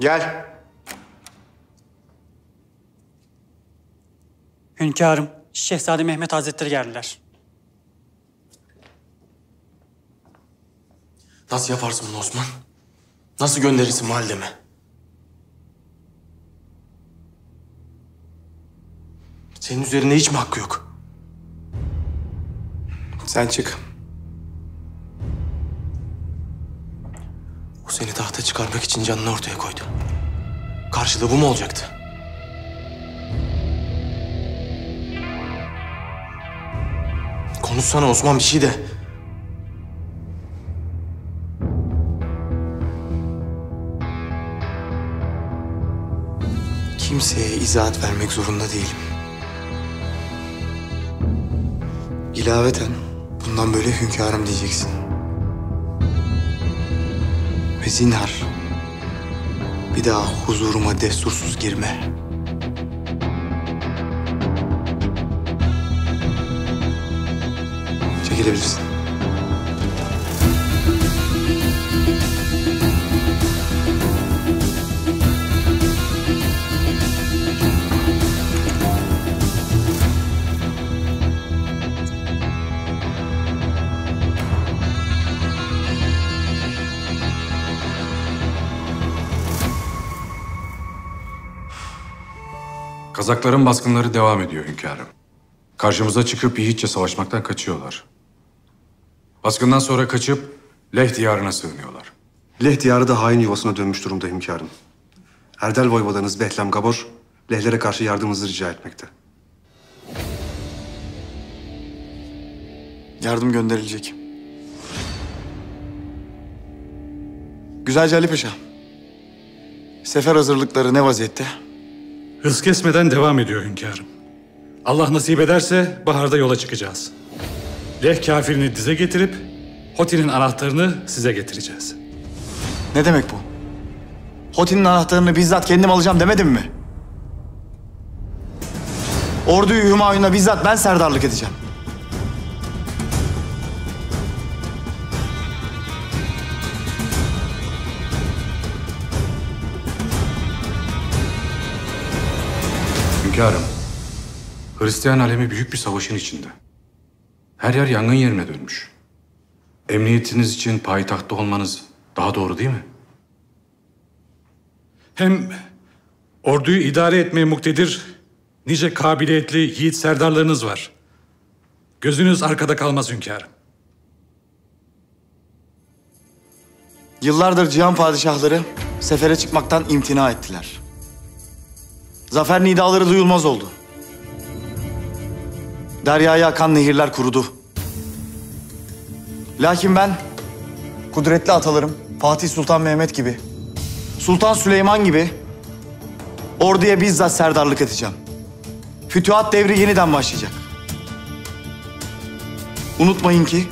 Gel. Hünkârım, Şehzade Mehmet Hazretleri geldiler. Nasıl yaparsın bunu Osman? Nasıl gönderirsin validemi? Senin üzerine hiç mi hakkı yok? Sen çık. O seni tahta çıkarmak için canını ortaya koydu. Karşılığı bu mu olacaktı? Konuşsana Osman, bir şey de. Kimseye izahat vermek zorunda değilim. İlaveten bundan böyle hünkârım diyeceksin. Ve zinhar bir daha huzuruma destursuz girme. Çekilebilirsin. Kazakların baskınları devam ediyor hünkârım. Karşımıza çıkıp yiğitçe savaşmaktan kaçıyorlar. Baskından sonra kaçıp Leh diyarına sığınıyorlar. Leh diyarı da hain yuvasına dönmüş durumda hünkârım. Erdal Voyvodanız Behlem Gabor, Lehlere karşı yardımınızı rica etmekte. Yardım gönderilecek. Güzelce Ali Paşa, sefer hazırlıkları ne vaziyette? Hız kesmeden devam ediyor hünkârım. Allah nasip ederse baharda yola çıkacağız. Leh kafirini dize getirip Hotin'in anahtarını size getireceğiz. Ne demek bu? Hotin'in anahtarını bizzat kendim alacağım demedim mi? Orduyu Hümayun'a bizzat ben serdarlık edeceğim. Hünkârım, Hristiyan alemi büyük bir savaşın içinde. Her yer yangın yerine dönmüş. Emniyetiniz için payitahtta olmanız daha doğru değil mi? Hem orduyu idare etmeye muktedir nice kabiliyetli yiğit serdarlarınız var. Gözünüz arkada kalmaz hünkârım. Yıllardır Cihan padişahları sefere çıkmaktan imtina ettiler. Zafer nidaları duyulmaz oldu. Deryaya akan nehirler kurudu. Lakin ben kudretli atalarım Fatih Sultan Mehmet gibi, Sultan Süleyman gibi orduya bizzat serdarlık edeceğim. Fütühat devri yeniden başlayacak. Unutmayın ki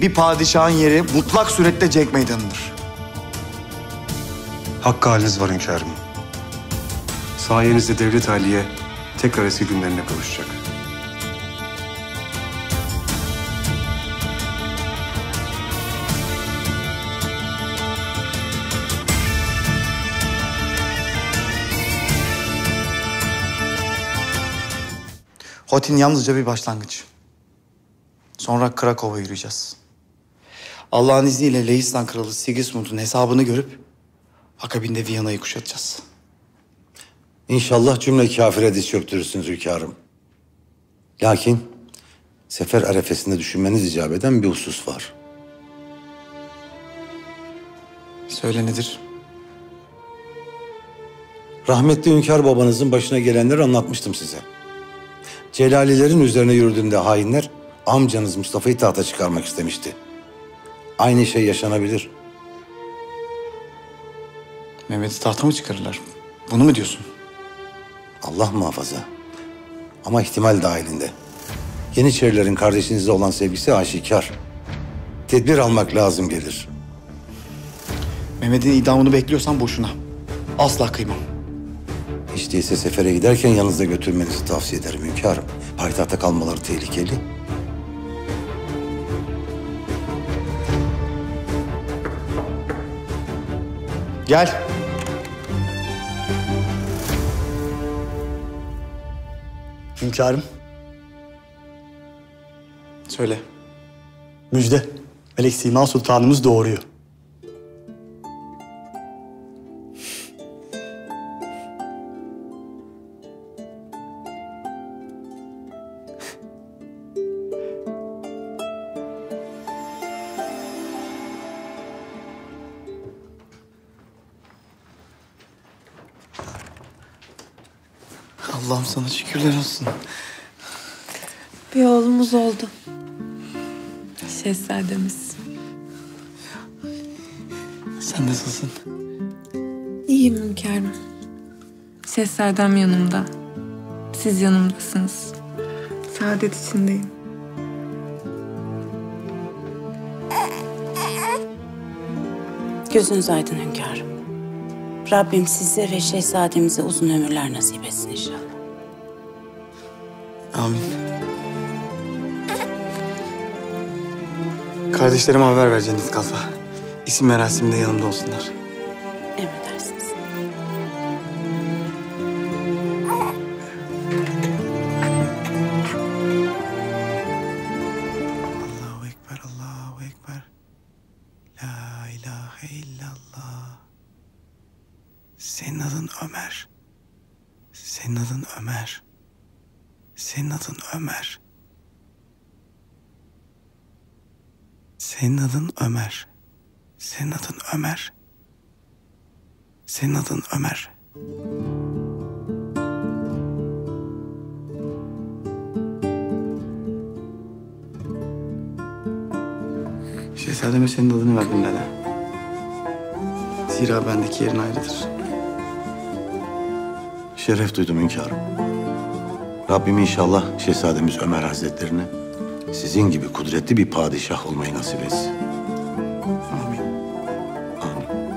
bir padişahın yeri mutlak surette cenk meydanıdır. Hakkı haliniz var hünkârım. Sayenizde devlet haliye tekrar eski günlerine kavuşacak. Hotin yalnızca bir başlangıç. Sonra Krakow'a yürüyeceğiz. Allah'ın izniyle Lehistan kralı Sigismund'un hesabını görüp akabinde Viyana'yı kuşatacağız. İnşallah cümle kâfire diz çöktürürsünüz hünkârım. Lakin sefer arefesinde düşünmeniz icap eden bir husus var. Söyle nedir? Rahmetli hünkâr babanızın başına gelenleri anlatmıştım size. Celalilerin üzerine yürüdüğünde hainler amcanız Mustafa'yı tahta çıkarmak istemişti. Aynı şey yaşanabilir. Mehmet'i tahta mı çıkarırlar? Bunu mu diyorsun? Allah muhafaza. Ama ihtimal dahilinde. Yeniçerilerin kardeşinizle olan sevgisi aşikar. Tedbir almak lazım gelir. Mehmet'in idamını bekliyorsan boşuna. Asla kıymam. Hiç değilse sefere giderken yanınızda götürmenizi tavsiye ederim hünkârım. Payitahtta kalmaları tehlikeli. Gel. Hünkârım. Söyle. Müjde. Melek Sîman Sultanımız doğuruyor. Allah'ım sana şükürler olsun. Bir oğlumuz oldu. Şehzademiz. Sen nasılsın? İyiyim hünkârım. Şehzadem yanımda. Siz yanımdasınız. Saadet içindeyim. Gözünüz aydın hünkârım. Rabbim size ve şehzademize uzun ömürler nasip etsin inşallah. Amin. Kardeşlerime haber vereceğiniz kalsa. İsim merasiminde yanımda olsunlar. Emredersiniz. Allahu Ekber, Allahu Ekber. La ilahe illallah. Senin adın Ömer. Senin adın Ömer. Senin adın Ömer. Senin adın Ömer. Senin adın Ömer. Senin adın Ömer. Şehzademe senin adını verdim Lala. Zira bendeki yerin ayrıdır. Şeref duydum hünkârım. Rabbim inşallah Şehzademiz Ömer Hazretlerine sizin gibi kudretli bir padişah olmayı nasip etsin. Amin. Amin.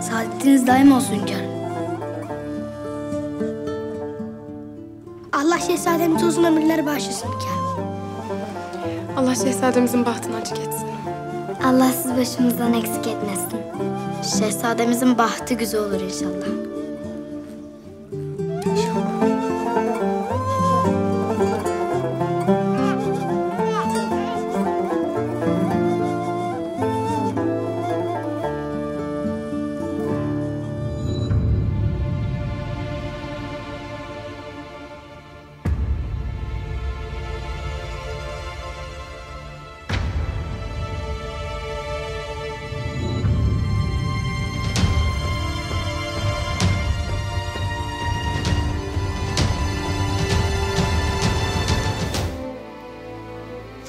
Saadetiniz daim olsun canım. Allah Şehzademize uzun ömürler bağışlasın canım. Allah Şehzademizin bahtını açık etsin. Allah siz başımızdan eksik etmesin. Şehzademizin bahtı güzel olur inşallah.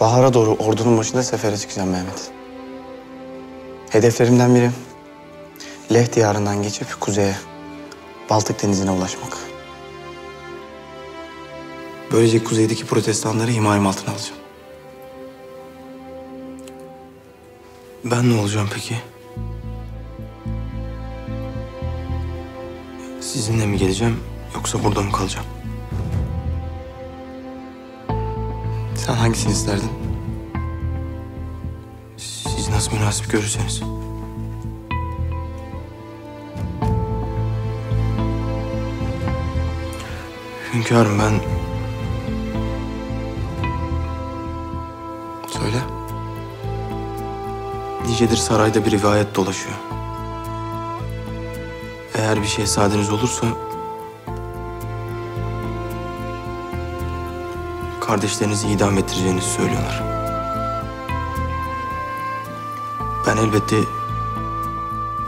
Bahara doğru ordunun başında sefere çıkacağım Mehmet. Hedeflerimden biri Leh diyarından geçip kuzeye, Baltık denizine ulaşmak. Böylece kuzeydeki protestanları himayem altına alacağım. Ben ne olacağım peki? Sizinle mi geleceğim yoksa burada mı kalacağım? Sen hangisini isterdin? Siz nasıl münasip görürseniz. Hünkârım ben... Söyle. Nicedir sarayda bir rivayet dolaşıyor. Eğer bir şehzadeniz olursa... kardeşlerinizi idam ettireceğinizi söylüyorlar. Ben elbette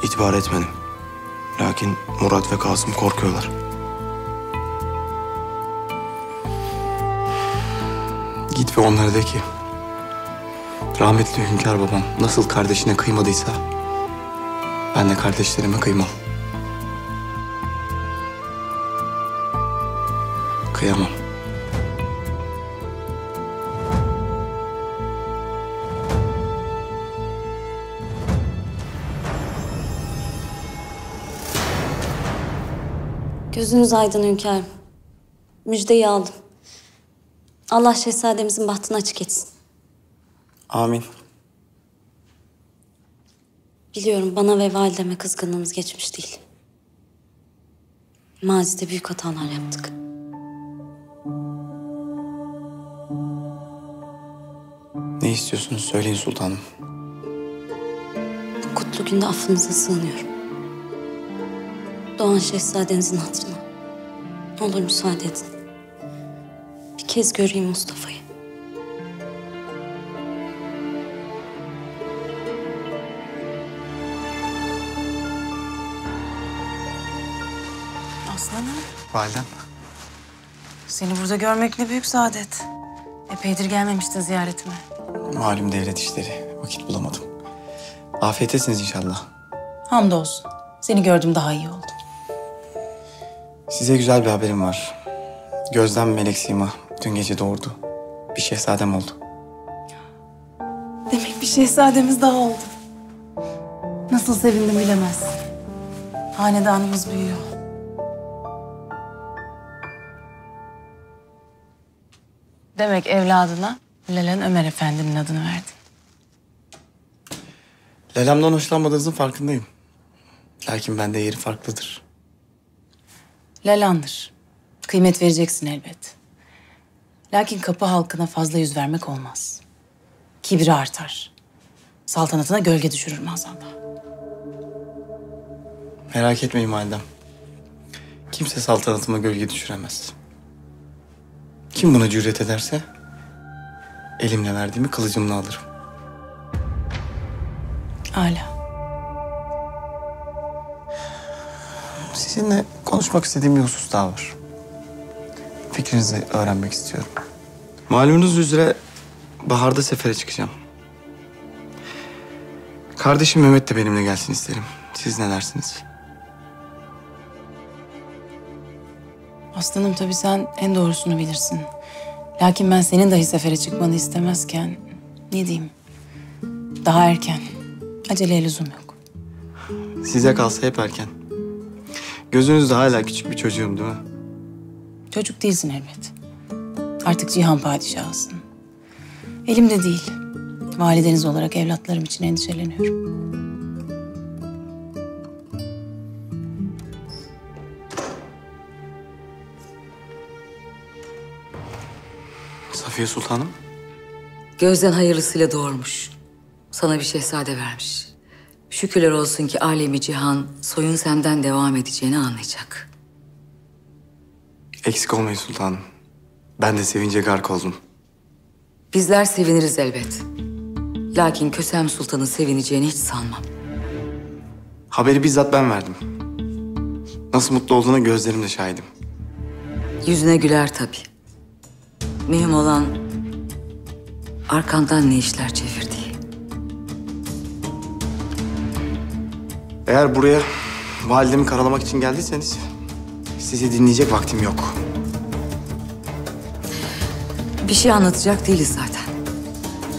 itibar etmedim. Lakin Murat ve Kasım korkuyorlar. Git ve onlara de ki, rahmetli hünkâr babam nasıl kardeşine kıymadıysa ben de kardeşlerime kıymam. Kıyamam. Gözünüz aydın hünkârım. Müjdeyi aldım. Allah şehzademizin bahtını açık etsin. Amin. Biliyorum bana ve valideme kızgınlığımız geçmiş değil. Mazide büyük hatalar yaptık. Ne istiyorsunuz söyleyin sultanım. Bu kutlu günde affınıza sığınıyorum. Doğan Şehzadenizin hatırına. Ne olur müsaade edin. Bir kez göreyim Mustafa'yı. Aslanım. Validem. Seni burada görmek ne büyük saadet. Epeydir gelmemiştin ziyaretime. Malum devlet işleri. Vakit bulamadım. Afiyettesiniz inşallah. Hamdolsun. Seni gördüm daha iyi oldum. Size güzel bir haberim var. Gözden Melek Sîman dün gece doğurdu. Bir şehzadem oldu. Demek bir şehzademiz daha oldu. Nasıl sevindim bilemezsin. Hanedanımız büyüyor. Demek evladına Lelen Ömer Efendi'nin adını verdin. Lelam'dan hoşlanmadığınızın farkındayım. Lakin bende yeri farklıdır. Lalandır. Kıymet vereceksin elbet. Lakin kapı halkına fazla yüz vermek olmaz. Kibri artar. Saltanatına gölge düşürür maazallah. Merak etmeyin validem. Kimse saltanatıma gölge düşüremez. Kim buna cüret ederse elimle verdiğimi kılıcımla alırım. Âlâ. Sizinle konuşmak istediğim bir husus daha var. Fikrinizi öğrenmek istiyorum. Malumunuz üzere baharda sefere çıkacağım. Kardeşim Mehmet de benimle gelsin isterim. Siz ne dersiniz? Aslanım tabii sen en doğrusunu bilirsin. Lakin ben senin dahi sefere çıkmanı istemezken ne diyeyim? Daha erken. Aceleye lüzum yok. Size kalsa hep erken. Gözünüzde hala küçük bir çocuğum değil mi? Çocuk değilsin elbet. Artık Cihan Padişahısın. Elimde değil. Valideniz olarak evlatlarım için endişeleniyorum. Safiye Sultanım. Gözden hayırlısıyla doğurmuş. Sana bir şehzade vermiş. Şükürler olsun ki alemi cihan soyun senden devam edeceğini anlayacak. Eksik olmayın sultanım. Ben de sevince gark oldum. Bizler seviniriz elbet. Lakin Kösem Sultan'ın sevineceğini hiç sanmam. Haberi bizzat ben verdim. Nasıl mutlu olduğuna gözlerimle şahidim. Yüzüne güler tabii. Mühim olan arkandan ne işler çevirdiği. Eğer buraya validemi karalamak için geldiyseniz sizi dinleyecek vaktim yok. Bir şey anlatacak değiliz zaten.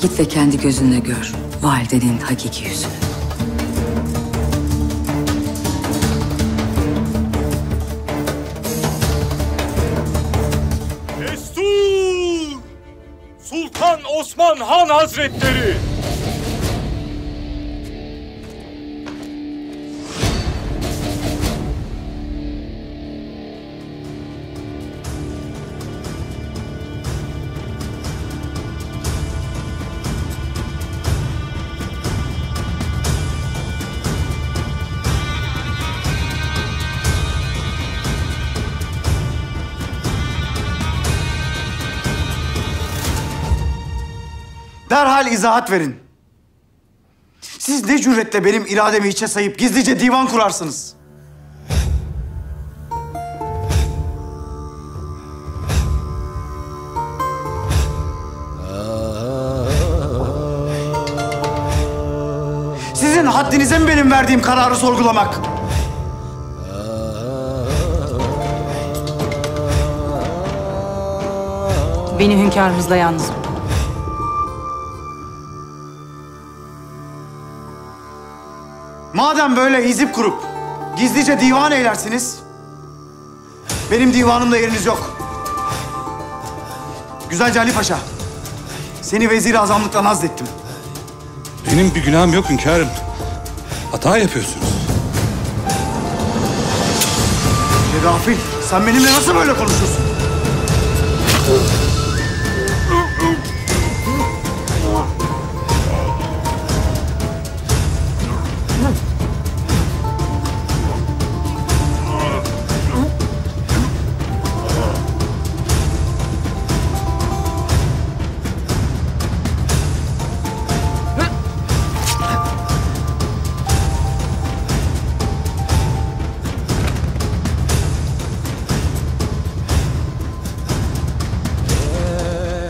Git ve kendi gözünle gör validenin hakiki yüzünü. Destur! Sultan Osman Han Hazretleri! Derhal izahat verin. Siz ne cüretle benim irademi hiçe sayıp gizlice divan kurarsınız? Sizin haddinize mi benim verdiğim kararı sorgulamak? Beni hünkârımızla yalnız bırak. Madem böyle ezip kurup gizlice divan eylersiniz, benim divanımda yeriniz yok. Güzelce Ali Paşa, seni vezir-i azamlıktan azlettim. Benim bir günahım yok hünkârım. Hata yapıyorsunuz. Rafi, sen benimle nasıl böyle konuşuyorsun?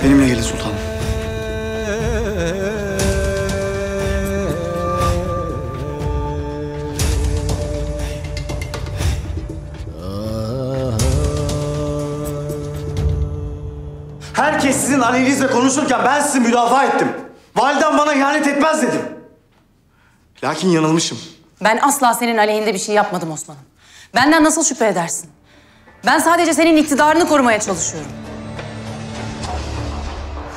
Benimle gelin sultanım. Herkes sizin annenizle konuşurken ben sizi müdafaa ettim. Validem bana ihanet etmez dedim. Lakin yanılmışım. Ben asla senin aleyhinde bir şey yapmadım Osman'ım. Benden nasıl şüphe edersin? Ben sadece senin iktidarını korumaya çalışıyorum.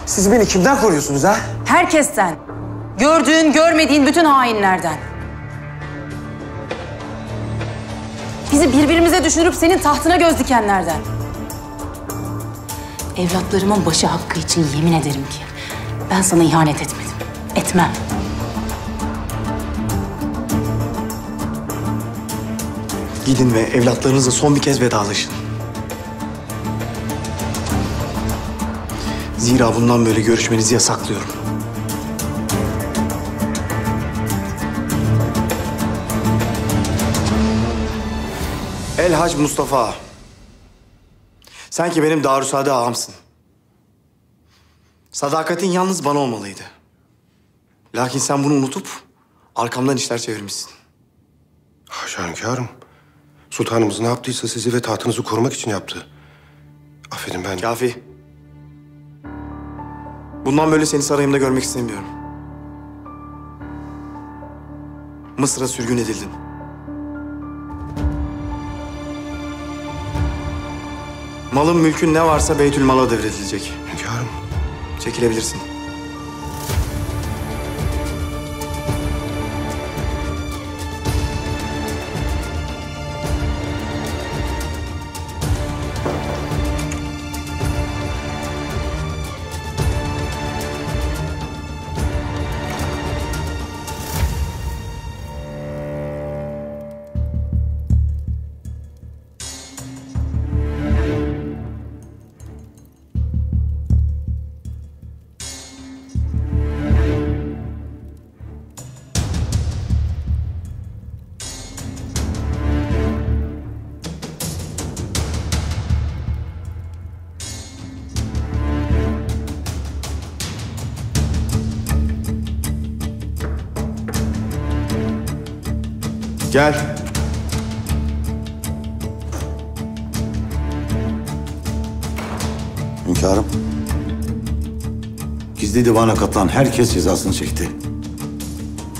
Siz beni kimden koruyorsunuz ha? Herkesten. Gördüğün, görmediğin bütün hainlerden. Bizi birbirimize düşürüp senin tahtına göz dikenlerden. Evlatlarımın başı hakkı için yemin ederim ki ben sana ihanet etmedim. Etmem. Gidin ve evlatlarınızla son bir kez vedalaşın. Zira bundan böyle görüşmenizi yasaklıyorum. El Hac Mustafa. Sen ki benim Dar-ı Sade ağamsın. Sadakatin yalnız bana olmalıydı. Lakin sen bunu unutup arkamdan işler çevirmişsin. Haşa hünkârım. Sultanımız ne yaptıysa sizi ve tahtınızı korumak için yaptı. Affedin ben... Kafi. Bundan böyle seni sarayımda görmek istemiyorum. Mısır'a sürgün edildin. Malın mülkün ne varsa Beytül Mal'a devredilecek. Hünkârım. Çekilebilirsin. Gel. Hünkârım. Gizli divana katılan herkes cezasını çekti.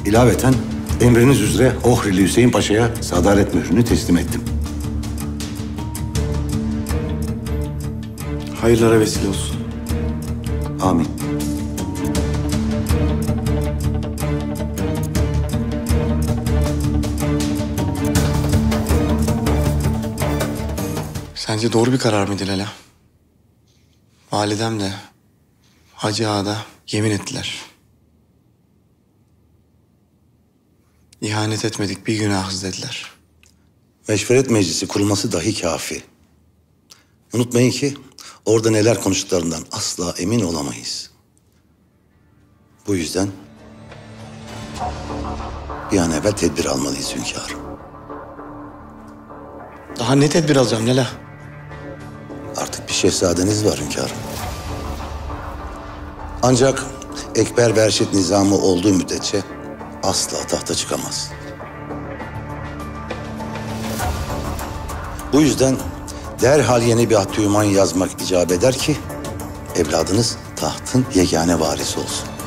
İlaveten emriniz üzere Ohrili Hüseyin Paşa'ya sadaret mührünü teslim ettim. Hayırlara vesile olsun. Amin. Sence doğru bir karar mıydı Lala? Validem de Hacı Ağa da yemin ettiler. İhanet etmedik, bir günahız dediler. Meşveret meclisi kurulması dahi kafi. Unutmayın ki orada neler konuştuklarından asla emin olamayız. Bu yüzden bir an evvel tedbir almalıyız hünkârım. Daha ne tedbir alacağım Lala? Artık bir şehzadeniz var hünkârım. Ancak ekber ve erşit nizamı olduğu müddetçe asla tahta çıkamaz. Bu yüzden derhal yeni bir hattüman yazmak icap eder ki evladınız tahtın yegane varisi olsun.